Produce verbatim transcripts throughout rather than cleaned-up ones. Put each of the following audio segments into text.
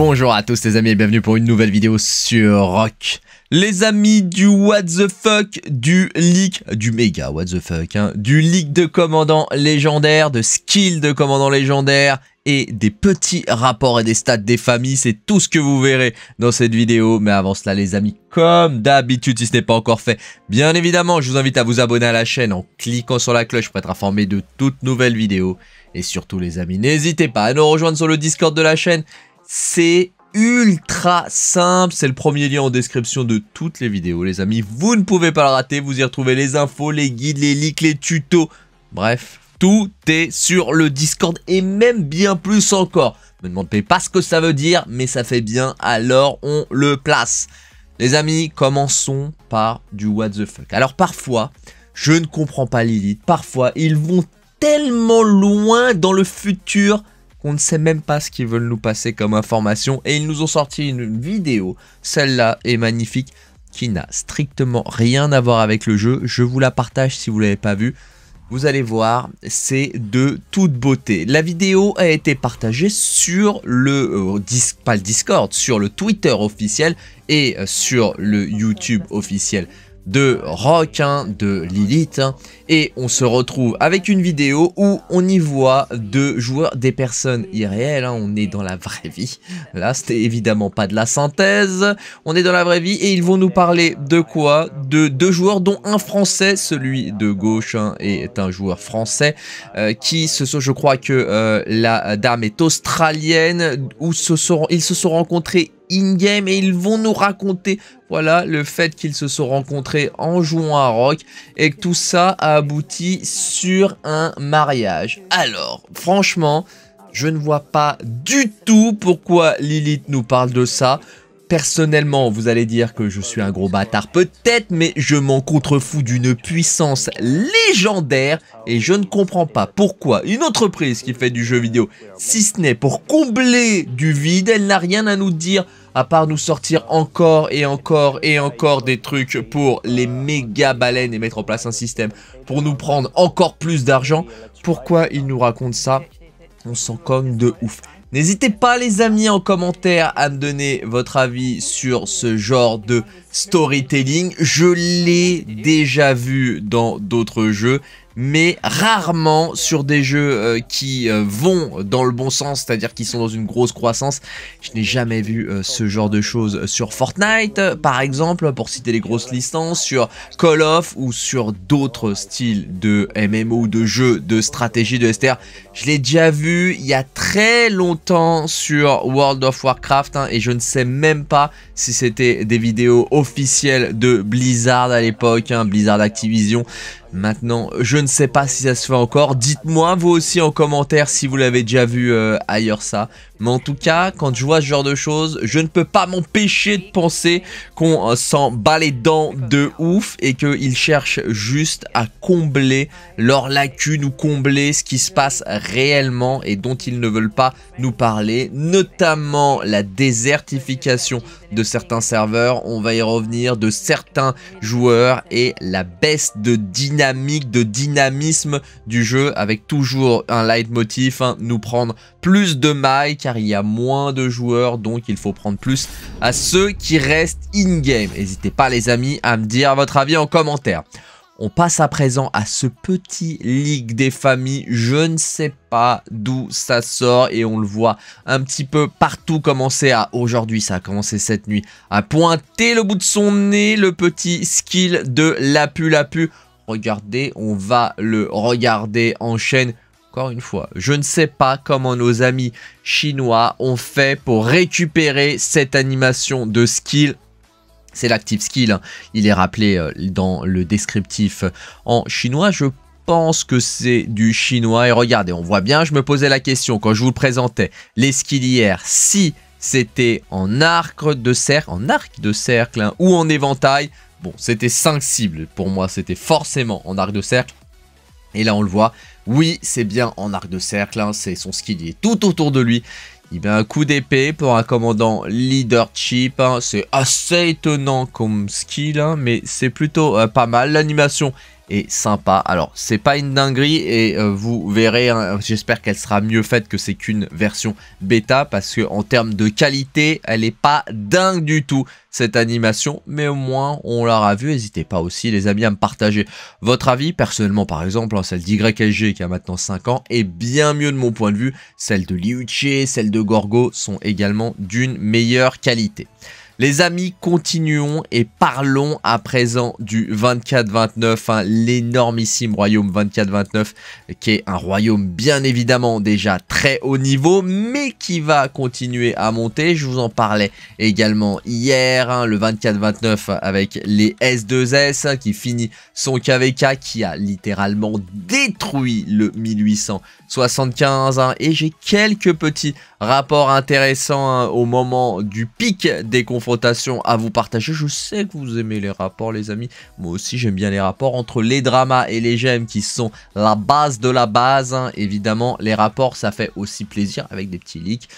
Bonjour à tous les amis et bienvenue pour une nouvelle vidéo sur R O K. Les amis du what the fuck, du leak, du méga what the fuck, hein, du leak de commandant légendaire, de skill de commandant légendaire et des petits rapports et des stats des familles, c'est tout ce que vous verrez dans cette vidéo. Mais avant cela les amis, comme d'habitude si ce n'est pas encore fait, bien évidemment je vous invite à vous abonner à la chaîne en cliquant sur la cloche pour être informé de toutes nouvelles vidéos. Et surtout les amis, n'hésitez pas à nous rejoindre sur le Discord de la chaîne, c'est ultra simple, c'est le premier lien en description de toutes les vidéos les amis, vous ne pouvez pas le rater, vous y retrouvez les infos, les guides, les leaks, les tutos, bref, tout est sur le Discord et même bien plus encore. Ne me demandez pas ce que ça veut dire, mais ça fait bien, alors on le place. Les amis, commençons par du what the fuck. Alors parfois, je ne comprends pas Lilith, parfois ils vont tellement loin dans le futur qu'on ne sait même pas ce qu'ils veulent nous passer comme information. Et ils nous ont sorti une vidéo, celle-là est magnifique, qui n'a strictement rien à voir avec le jeu. Je vous la partage si vous ne l'avez pas vue. Vous allez voir, c'est de toute beauté. La vidéo a été partagée sur le, euh, dis, pas le Discord, sur le Twitter officiel et sur le YouTube officiel de R O K, hein, de Lilith, hein, et on se retrouve avec une vidéo où on y voit deux joueurs, des personnes irréelles, hein, on est dans la vraie vie, là c'était évidemment pas de la synthèse, on est dans la vraie vie et ils vont nous parler de quoi? De deux joueurs dont un français, celui de gauche hein, est un joueur français, euh, qui se sont, je crois que euh, la dame est australienne, où se sont, ils se sont rencontrés in-game et ils vont nous raconter voilà le fait qu'ils se sont rencontrés en jouant à R O K et que tout ça a abouti sur un mariage. Alors franchement je ne vois pas du tout pourquoi Lilith nous parle de ça. Personnellement vous allez dire que je suis un gros bâtard peut-être, mais je m'en contrefous d'une puissance légendaire et je ne comprends pas pourquoi une entreprise qui fait du jeu vidéo, si ce n'est pour combler du vide, elle n'a rien à nous dire à part nous sortir encore et encore et encore des trucs pour les méga baleines et mettre en place un système pour nous prendre encore plus d'argent. Pourquoi ils nous racontent ça? On s'en cogne de ouf. N'hésitez pas les amis en commentaire à me donner votre avis sur ce genre de storytelling. Je l'ai déjà vu dans d'autres jeux, mais rarement sur des jeux euh, qui euh, vont dans le bon sens, c'est-à-dire qui sont dans une grosse croissance. Je n'ai jamais vu euh, ce genre de choses sur Fortnite, euh, par exemple, pour citer les grosses licences, sur Call of ou sur d'autres styles de M M O, de jeux, de stratégie, de S T R. Je l'ai déjà vu il y a très longtemps sur World of Warcraft, hein, et je ne sais même pas si c'était des vidéos officielles de Blizzard à l'époque, hein, Blizzard Activision. Maintenant, je ne sais pas si ça se fait encore. Dites-moi vous aussi en commentaire si vous l'avez déjà vu euh, ailleurs ça. Mais en tout cas, quand je vois ce genre de choses, je ne peux pas m'empêcher de penser qu'on euh, s'en bat les dents de ouf et qu'ils cherchent juste à combler leurs lacunes ou combler ce qui se passe réellement et dont ils ne veulent pas nous parler. Notamment la désertification de certains serveurs, on va y revenir, de certains joueurs et la baisse de dynamique de dynamisme du jeu avec toujours un leitmotiv, hein, nous prendre plus de mailles car il y a moins de joueurs donc il faut prendre plus à ceux qui restent in-game. N'hésitez pas les amis à me dire votre avis en commentaire. On passe à présent à ce petit leak des familles, je ne sais pas d'où ça sort et on le voit un petit peu partout commencer à, aujourd'hui ça a commencé cette nuit, à pointer le bout de son nez le petit skill de Lapu-Lapu. Regardez, on va le regarder en chaîne. Encore une fois, je ne sais pas comment nos amis chinois ont fait pour récupérer cette animation de skill. C'est l'active skill, hein. Il est rappelé euh, dans le descriptif en chinois. Je pense que c'est du chinois. Et regardez, on voit bien, je me posais la question quand je vous le présentais. Les skills hier, si c'était en arc de cercle, en arc de cercle hein, ou en éventail. Bon, c'était cinq cibles, pour moi, c'était forcément en arc de cercle. Et là, on le voit, oui, c'est bien en arc de cercle, hein, c'est son skill, il est tout autour de lui. Il met un coup d'épée pour un commandant leadership, hein, c'est assez étonnant comme skill, hein, mais c'est plutôt euh, pas mal. L'animation est sympa. Alors c'est pas une dinguerie et euh, vous verrez, hein, j'espère qu'elle sera mieux faite que c'est qu'une version bêta, parce que en termes de qualité elle est pas dingue du tout cette animation, mais au moins on l'aura vue. N'hésitez pas aussi les amis à me partager votre avis. Personnellement par exemple, hein, celle d'Y S G qui a maintenant cinq ans est bien mieux de mon point de vue, celle de Liuchi, celle de Gorgo sont également d'une meilleure qualité. Les amis, continuons et parlons à présent du vingt-quatre vingt-neuf, hein, l'énormissime royaume vingt-quatre vingt-neuf, qui est un royaume bien évidemment déjà très haut niveau, mais qui va continuer à monter. Je vous en parlais également hier, hein, le vingt-quatre vingt-neuf avec les S deux S, hein, qui finit son K V K, qui a littéralement détruit le mille huit cent soixante-quinze. Hein, et j'ai quelques petits rapports intéressants, hein, au moment du pic des confrontations à vous partager. Je sais que vous aimez les rapports les amis, moi aussi j'aime bien les rapports entre les dramas et les gemmes qui sont la base de la base, hein. Évidemment les rapports ça fait aussi plaisir avec des petits leaks.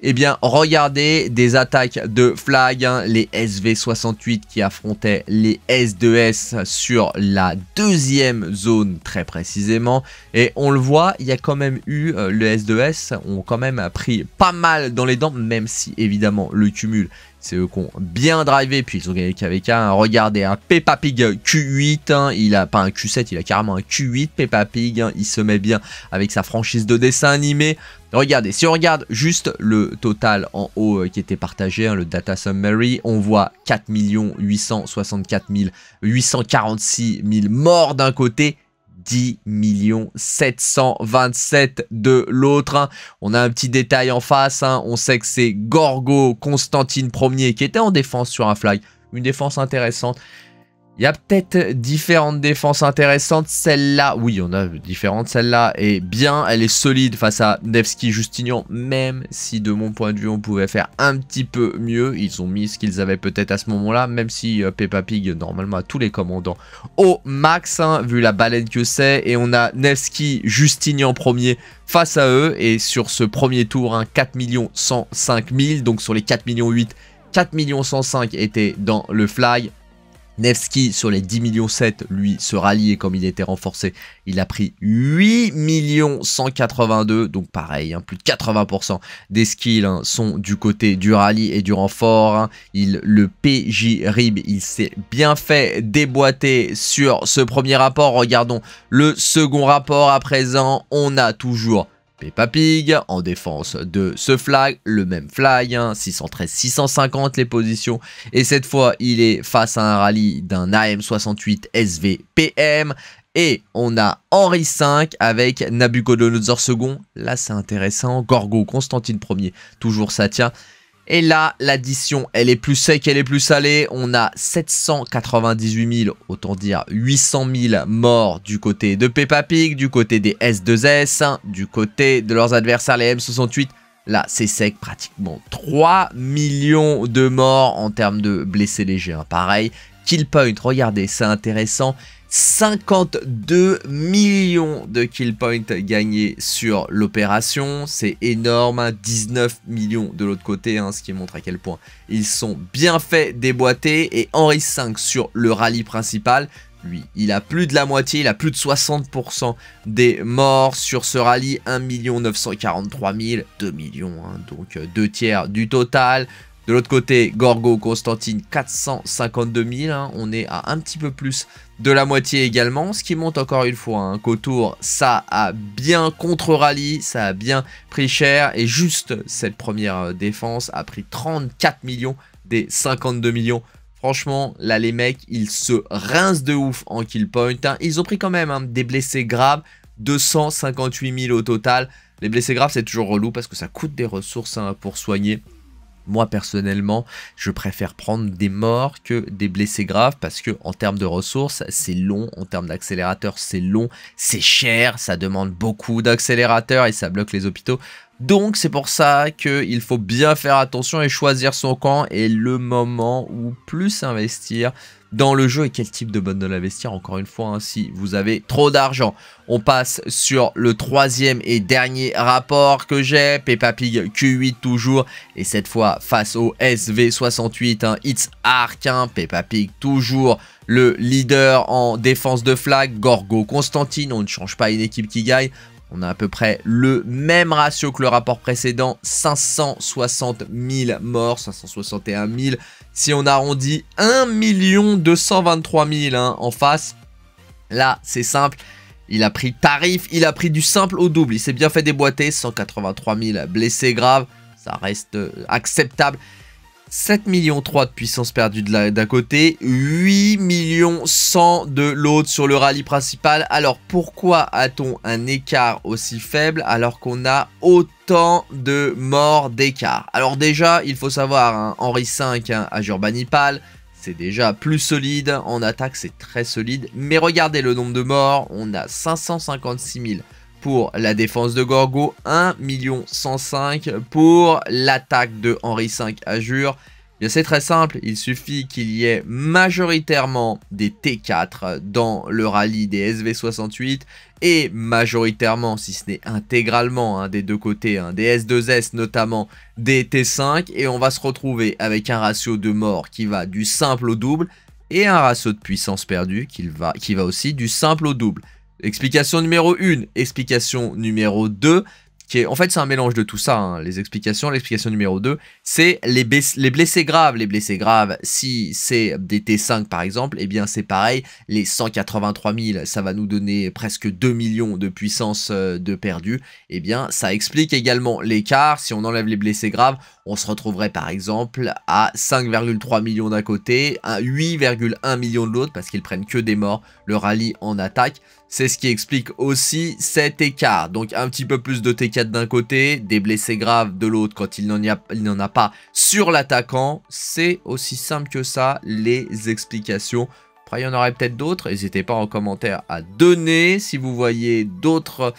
Et eh bien regardez des attaques de flag, hein, les S V soixante-huit qui affrontaient les S deux S sur la deuxième zone très précisément, et on le voit, il y a quand même eu euh, le S deux S ont quand même pris pas mal dans les dents, même si évidemment le cumul c'est eux qui ont bien drivé, puis ils ont gagné K V K. Hein. Regardez, un hein, Peppa Pig Q huit, hein, il a pas un Q sept, il a carrément un Q huit Peppa Pig, hein, il se met bien avec sa franchise de dessin animé. Regardez, si on regarde juste le total en haut euh, qui était partagé, hein, le data summary, on voit quatre millions huit cent soixante-quatre mille huit cent quarante-six mille morts d'un côté, dix millions sept cent vingt-sept de l'autre. On a un petit détail en face, hein. On sait que c'est Gorgo, Constantine Ier qui était en défense sur un flag, une défense intéressante. Il y a peut-être différentes défenses intéressantes, celle-là, oui on a différentes, celle-là est bien, elle est solide face à Nevsky Justinian, même si de mon point de vue on pouvait faire un petit peu mieux, ils ont mis ce qu'ils avaient peut-être à ce moment-là, même si euh, Peppa Pig normalement a tous les commandants au max, hein, vu la baleine que c'est, et on a Nevsky Justinian Ier face à eux, et sur ce premier tour, hein, quatre millions cent cinq mille, donc sur les quatre millions huit, quatre millions cent cinq étaient dans le flag. Nevsky sur les dix millions sept, lui se rallie et comme il était renforcé, il a pris huit millions cent quatre-vingt-deux. Donc pareil, hein, plus de quatre-vingts pour cent des skills, hein, sont du côté du rallye et du renfort. Hein. Il, le P J Rib, il s'est bien fait déboîter sur ce premier rapport. Regardons le second rapport à présent. On a toujours Peppa Pig en défense de ce flag, le même flag, hein, six cent treize six cent cinquante les positions, et cette fois il est face à un rallye d'un A M soixante-huit S V P M, et on a Henri cinq avec Nabucodonosor deux, là c'est intéressant, Gorgo, Constantine Ier, toujours ça tient. Et là, l'addition, elle est plus sec, elle est plus salée. On a sept cent quatre-vingt-dix-huit mille, autant dire huit cent mille morts du côté de Peppa Pig, du côté des S deux S, hein, du côté de leurs adversaires, les M soixante-huit. Là, c'est sec, pratiquement trois millions de morts en termes de blessés légers. Hein. Pareil, kill point, regardez, c'est intéressant. cinquante-deux millions de kill points gagnés sur l'opération, c'est énorme, hein, dix-neuf millions de l'autre côté, hein, ce qui montre à quel point ils sont bien faits déboîtés. Et Henri cinq sur le rallye principal, lui, il a plus de la moitié, il a plus de soixante pour cent des morts sur ce rallye, un million neuf cent quarante-trois mille, deux millions, hein, donc euh, deux tiers du total. De l'autre côté, Gorgo, Constantine, quatre cent cinquante-deux mille, hein, on est à un petit peu plus de la moitié également, ce qui montre encore une fois, hein, qu'autour, ça a bien contre-rallye, ça a bien pris cher, et juste cette première défense a pris trente-quatre millions des cinquante-deux millions. Franchement, là les mecs, ils se rincent de ouf en kill point, hein. Ils ont pris quand même, hein, des blessés graves, deux cent cinquante-huit mille au total. Les blessés graves, c'est toujours relou parce que ça coûte des ressources, hein, pour soigner. Moi personnellement, je préfère prendre des morts que des blessés graves parce que en termes de ressources, c'est long, en termes d'accélérateur, c'est long, c'est cher, ça demande beaucoup d'accélérateurs et ça bloque les hôpitaux. Donc c'est pour ça qu'il faut bien faire attention et choisir son camp et le moment où plus investir dans le jeu et quel type de bundle investir. Encore une fois, hein, si vous avez trop d'argent. On passe sur le troisième et dernier rapport que j'ai. Peppa Pig Q huit toujours. Et cette fois face au S V soixante-huit. Hein, It's Ark. Hein, Peppa Pig toujours le leader en défense de flag. Gorgo, Constantine. On ne change pas une équipe qui gagne. On a à peu près le même ratio que le rapport précédent, cinq cent soixante mille morts, cinq cent soixante et un mille. Si on arrondit un million deux cent vingt-trois mille hein, en face, là c'est simple. Il a pris tarif, il a pris du simple au double. Il s'est bien fait déboîter, cent quatre-vingt-trois mille blessés graves, ça reste acceptable. sept millions trois de puissance perdue d'un côté, huit millions cent de l'autre sur le rallye principal. Alors pourquoi a-t-on un écart aussi faible alors qu'on a autant de morts d'écart? Alors déjà, il faut savoir, hein, Henri cinq hein, Ashurbanipal, c'est déjà plus solide. En attaque, c'est très solide. Mais regardez le nombre de morts, on a cinq cent cinquante-six mille. Pour la défense de Gorgo, un million cent cinq pour l'attaque de Henri cinq Ashur. C'est très simple, il suffit qu'il y ait majoritairement des T quatre dans le rallye des S V soixante-huit et majoritairement, si ce n'est intégralement hein, des deux côtés, hein, des S deux S notamment, des T cinq, et on va se retrouver avec un ratio de mort qui va du simple au double et un ratio de puissance perdue qui va, qui va aussi du simple au double. Explication numéro une, explication numéro deux, qui est en fait c'est un mélange de tout ça, hein, les explications. L'explication numéro deux, c'est les, les blessés graves. Les blessés graves, si c'est des T cinq par exemple, et eh bien c'est pareil, les cent quatre-vingt-trois mille, ça va nous donner presque deux millions de puissance euh, de perdu. Et eh bien ça explique également l'écart. Si on enlève les blessés graves, on se retrouverait par exemple à cinq virgule trois millions d'un côté, à huit virgule un millions de l'autre, parce qu'ils prennent que des morts, le rallye en attaque. C'est ce qui explique aussi cet écart. Donc un petit peu plus de T quatre d'un côté, des blessés graves de l'autre quand il n'en a pas sur l'attaquant. C'est aussi simple que ça, les explications. Après, il y en aurait peut-être d'autres. N'hésitez pas en commentaire à donner si vous voyez d'autres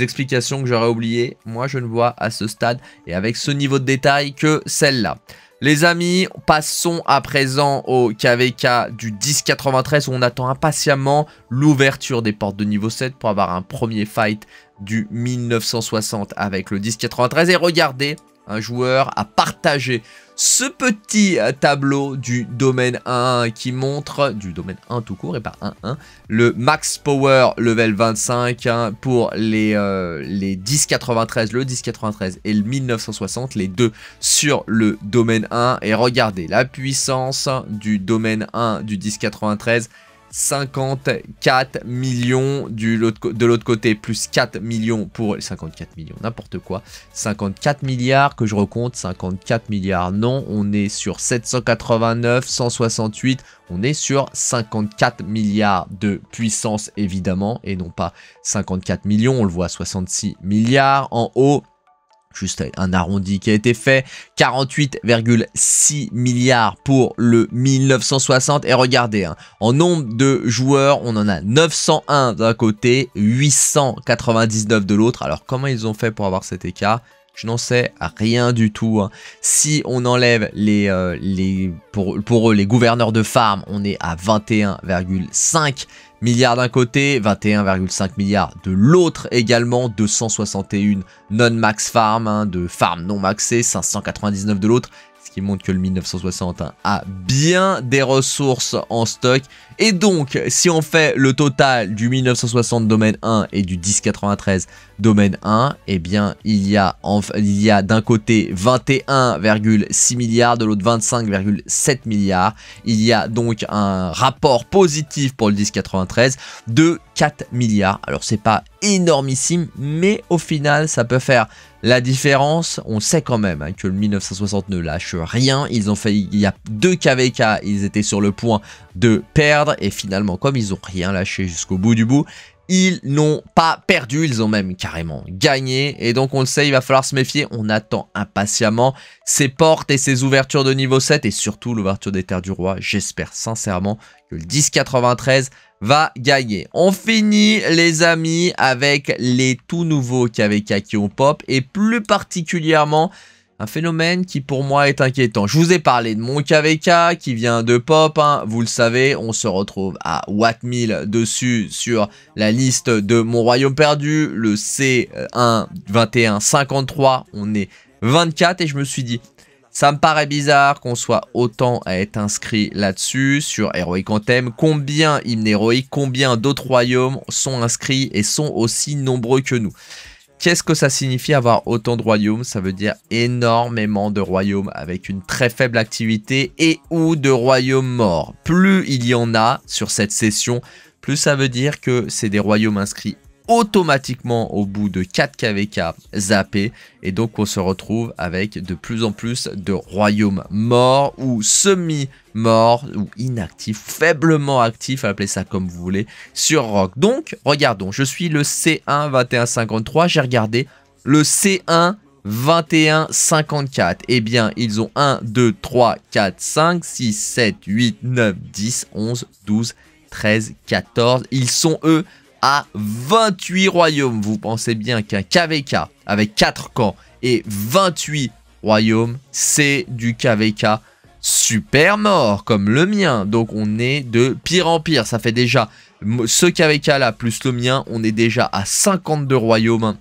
explications que j'aurais oubliées. Moi, je ne vois à ce stade et avec ce niveau de détail que celle-là. Les amis, passons à présent au K V K du dix quatre-vingt-treize où on attend impatiemment l'ouverture des portes de niveau sept pour avoir un premier fight du mille neuf cent soixante avec le dix quatre-vingt-treize. Et regardez, un joueur a partagé ce petit tableau du domaine un un qui montre, du domaine un tout court et pas un un, le max power level vingt-cinq hein, pour les, euh, les dix quatre-vingt-treize, le dix quatre-vingt-treize et le mille neuf cent soixante, les deux sur le domaine un. Et regardez la puissance du domaine un du dix quatre-vingt-treize, cinquante-quatre millions du, de l'autre côté, plus quatre millions pour... cinquante-quatre millions, n'importe quoi. cinquante-quatre milliards que je recompte, cinquante-quatre milliards, non. On est sur sept cent quatre-vingt-neuf, cent soixante-huit, on est sur cinquante-quatre milliards de puissance, évidemment, et non pas cinquante-quatre millions, on le voit, soixante-six milliards en haut. Juste un arrondi qui a été fait, quarante-huit virgule six milliards pour le mille neuf cent soixante. Et regardez, hein, en nombre de joueurs, on en a neuf cent un d'un côté, huit cent quatre-vingt-dix-neuf de l'autre. Alors comment ils ont fait pour avoir cet écart? Je n'en sais rien du tout. Hein. Si on enlève les, euh, les, pour, pour eux les gouverneurs de farm, on est à vingt et un virgule cinq milliards d'un côté, vingt et un virgule cinq milliards de l'autre également, deux cent soixante et un non-max farm, hein, de farm non-maxé, cinq cent quatre-vingt-dix-neuf de l'autre, ce qui montre que le mille neuf cent soixante a bien des ressources en stock. Et donc, si on fait le total du mille neuf cent soixante domaine un et du dix quatre-vingt-treize domaine un, eh bien, il y a, a d'un côté vingt et un virgule six milliards, de l'autre vingt-cinq virgule sept milliards. Il y a donc un rapport positif pour le dix quatre-vingt-treize de quatre milliards. Alors, c'est pas énormissime, mais au final, ça peut faire la différence. On sait quand même hein, que le mille neuf cent soixante ne lâche rien. Ils ont fait, il y a deux K V K, ils étaient sur le point de perdre. Et finalement, comme ils n'ont rien lâché jusqu'au bout du bout, ils n'ont pas perdu. Ils ont même carrément gagné. Et donc, on le sait, il va falloir se méfier. On attend impatiemment ces portes et ces ouvertures de niveau sept. Et surtout, l'ouverture des terres du roi. J'espère sincèrement que le dix quatre-vingt-treize... va gagner. On finit les amis avec les tout nouveaux K V K qui ont pop et plus particulièrement Un phénomène qui pour moi est inquiétant. Je vous ai parlé de mon K V K qui vient de Pop, hein. Vous le savez, on se retrouve à Watt mille dessus sur la liste de Mon Royaume Perdu, le C un vingt et un cinquante-trois, on est vingt-quatre et je me suis dit, ça me paraît bizarre qu'on soit autant à être inscrit là-dessus, sur Heroic Anthem, combien hymnes héroïques, combien d'autres royaumes sont inscrits et sont aussi nombreux que nous. Qu'est-ce que ça signifie avoir autant de royaumes? Ça veut dire énormément de royaumes avec une très faible activité et ou de royaumes morts. Plus il y en a sur cette session, plus ça veut dire que c'est des royaumes inscrits automatiquement au bout de quatre K V K zappés. Et donc on se retrouve avec de plus en plus de royaumes morts ou semi-morts ou inactifs, faiblement actifs, appelez ça comme vous voulez, sur R O K. Donc regardons, je suis le C un vingt et un cinquante-trois, j'ai regardé le C un vingt et un cinquante-quatre. Eh bien ils ont un, deux, trois, quatre, cinq, six, sept, huit, neuf, dix, onze, douze, treize, quatorze. Ils sont eux à vingt-huit royaumes. Vous pensez bien qu'un K V K avec quatre camps et vingt-huit royaumes, c'est du K V K super mort comme le mien. Donc on est de pire en pire. Ça fait déjà ce K V K là plus le mien, on est déjà à cinquante-deux royaumes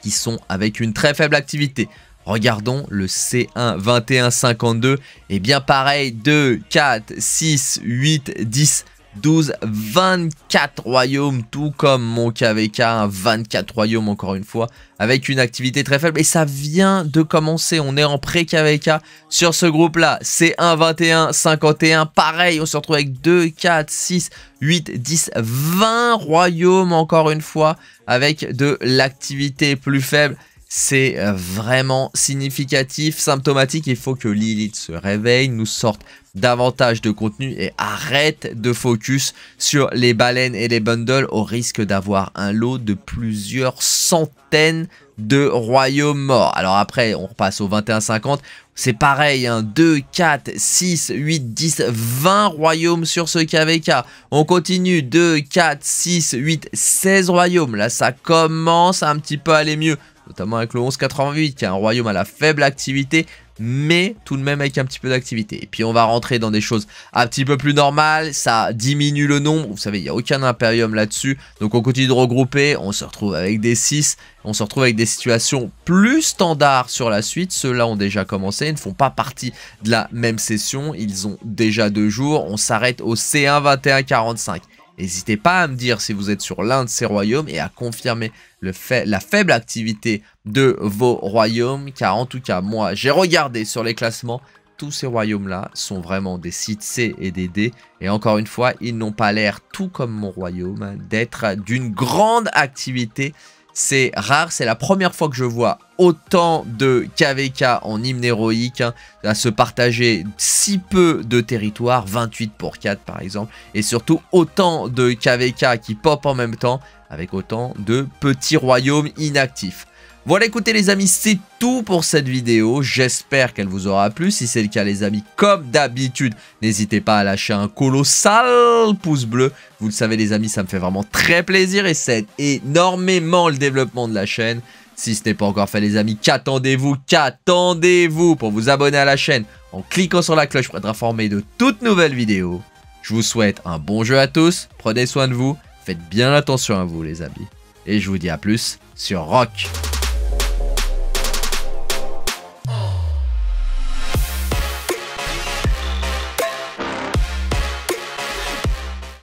qui sont avec une très faible activité. Regardons le C un vingt et un cinquante-deux. Et bien pareil, deux, quatre, six, huit, dix, douze, vingt-quatre royaumes, tout comme mon K V K, hein, vingt-quatre royaumes encore une fois, avec une activité très faible. Et ça vient de commencer, on est en pré-K V K sur ce groupe-là. C un, vingt et un, cinquante et un, pareil, on se retrouve avec deux, quatre, six, huit, dix, vingt royaumes encore une fois, avec de l'activité plus faible. C'est vraiment significatif, symptomatique. Il faut que Lilith se réveille, nous sorte davantage de contenu et arrête de focus sur les baleines et les bundles au risque d'avoir un lot de plusieurs centaines de royaumes morts. Alors après, on repasse au vingt et un cinquante. C'est pareil, hein, deux, quatre, six, huit, dix, vingt royaumes sur ce K V K. On continue, deux, quatre, six, huit, seize royaumes. Là, ça commence un petit peu à aller mieux, notamment avec le onze quatre-vingt-huit qui est un royaume à la faible activité, mais tout de même avec un petit peu d'activité. Et puis on va rentrer dans des choses un petit peu plus normales, ça diminue le nombre, vous savez il n'y a aucun impérium là-dessus, donc on continue de regrouper, on se retrouve avec des six, on se retrouve avec des situations plus standards sur la suite. Ceux-là ont déjà commencé, ils ne font pas partie de la même session, ils ont déjà deux jours, on s'arrête au C un vingt et un quarante-cinq. N'hésitez pas à me dire si vous êtes sur l'un de ces royaumes et à confirmer le fait, la faible activité de vos royaumes. Car en tout cas, moi, j'ai regardé sur les classements, tous ces royaumes-là sont vraiment des sites C et des D. Et encore une fois, ils n'ont pas l'air, tout comme mon royaume, d'être d'une grande activité. C'est rare, c'est la première fois que je vois autant de K V K en hymne héroïque, hein, à se partager si peu de territoire, vingt-huit pour quatre par exemple, et surtout autant de K V K qui pop en même temps, avec autant de petits royaumes inactifs. Voilà, écoutez les amis, c'est tout pour cette vidéo, j'espère qu'elle vous aura plu. Si c'est le cas les amis, comme d'habitude, n'hésitez pas à lâcher un colossal pouce bleu. Vous le savez les amis, ça me fait vraiment très plaisir et ça aide énormément le développement de la chaîne. Si ce n'est pas encore fait les amis, qu'attendez-vous, qu'attendez-vous pour vous abonner à la chaîne en cliquant sur la cloche pour être informé de toutes nouvelles vidéos. Je vous souhaite un bon jeu à tous, prenez soin de vous, faites bien attention à vous les amis. Et je vous dis à plus sur R O K.